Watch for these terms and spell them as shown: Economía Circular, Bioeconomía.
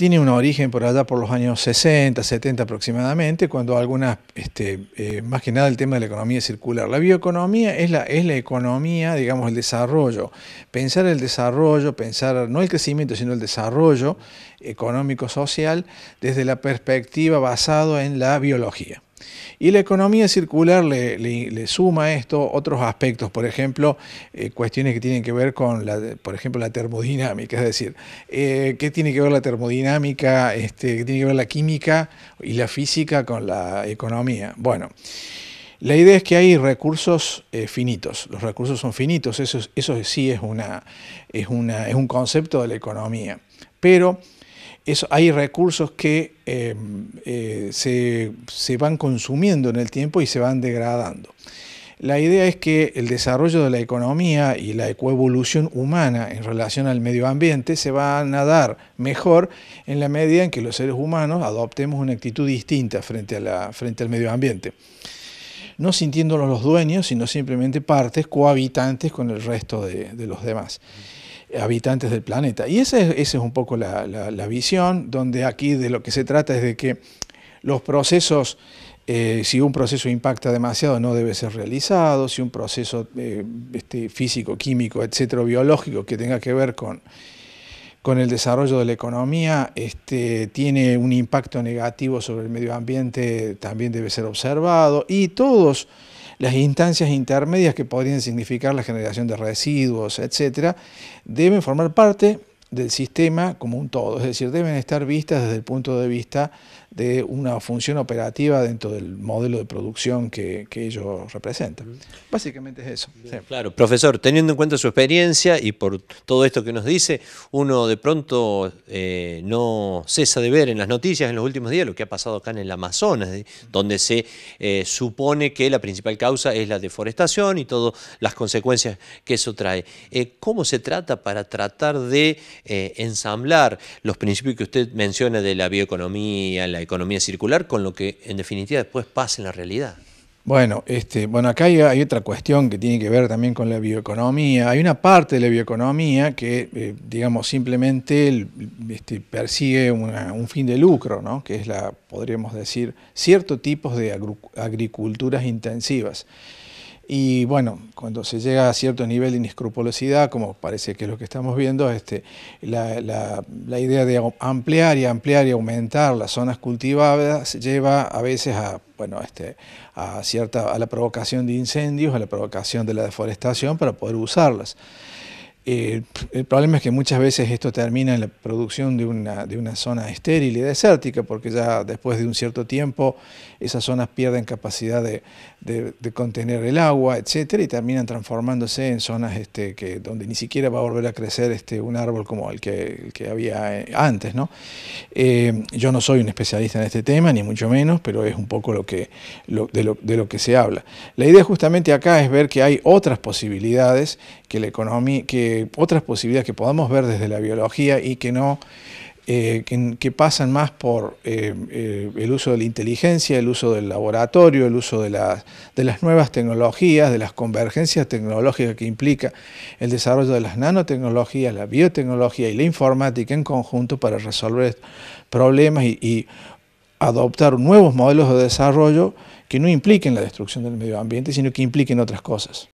tiene un origen por allá por los años 60, 70 aproximadamente, cuando algunas, más que nada el tema de la economía circular. La bioeconomía es la economía, digamos, el desarrollo. Pensar el desarrollo, pensar no el crecimiento, sino el desarrollo económico-social desde la perspectiva basada en la biología. Y la economía circular le suma a esto otros aspectos, por ejemplo, cuestiones que tienen que ver con, por ejemplo, la termodinámica, es decir, qué tiene que ver la termodinámica, qué tiene que ver la química y la física con la economía. Bueno, la idea es que hay recursos finitos, los recursos son finitos, eso sí es un concepto de la economía, pero hay recursos que se van consumiendo en el tiempo y se van degradando. La idea es que el desarrollo de la economía y la coevolución humana en relación al medio ambiente se van a dar mejor en la medida en que los seres humanos adoptemos una actitud distinta frente al medio ambiente, no sintiéndonos los dueños, sino simplemente partes cohabitantes con el resto de los demás habitantes del planeta. Y esa es un poco la visión, donde aquí de lo que se trata es de que los procesos, si un proceso impacta demasiado no debe ser realizado, si un proceso físico, químico, etcétera, biológico que tenga que ver con el desarrollo de la economía tiene un impacto negativo sobre el medio ambiente también debe ser observado, y todos las instancias intermedias que podrían significar la generación de residuos, etcétera, deben formar parte del sistema como un todo, es decir, deben estar vistas desde el punto de vista de una función operativa dentro del modelo de producción que ellos representan. Básicamente es eso. Sí. Claro, profesor, teniendo en cuenta su experiencia y por todo esto que nos dice, uno de pronto no cesa de ver en las noticias en los últimos días lo que ha pasado acá en el Amazonas, donde se supone que la principal causa es la deforestación y todas las consecuencias que eso trae. ¿Cómo se trata para tratar de ensamblar los principios que usted menciona de la bioeconomía, la economía circular, con lo que en definitiva después pasa en la realidad? Bueno, acá hay otra cuestión que tiene que ver también con la bioeconomía. Hay una parte de la bioeconomía que, digamos, simplemente persigue un fin de lucro, ¿no? Que es podríamos decir, cierto tipo de agriculturas intensivas. Y bueno, cuando se llega a cierto nivel de inescrupulosidad, como parece que es lo que estamos viendo, la idea de ampliar y aumentar las zonas cultivadas lleva a veces a la provocación de incendios, a la provocación de la deforestación para poder usarlas. El problema es que muchas veces esto termina en la producción de una zona estéril y desértica, porque ya después de un cierto tiempo esas zonas pierden capacidad de contener el agua, etcétera, y terminan transformándose en zonas donde ni siquiera va a volver a crecer un árbol como el que había antes, ¿no? Yo no soy un especialista en este tema, ni mucho menos, pero es un poco de lo que se habla. La idea justamente acá es ver que hay otras posibilidades que la economía, otras posibilidades que podamos ver desde la biología y que no que pasan más por el uso de la inteligencia, el uso del laboratorio, el uso de las nuevas tecnologías, de las convergencias tecnológicas que implica el desarrollo de las nanotecnologías, la biotecnología y la informática en conjunto para resolver problemas y adoptar nuevos modelos de desarrollo que no impliquen la destrucción del medio ambiente, sino que impliquen otras cosas.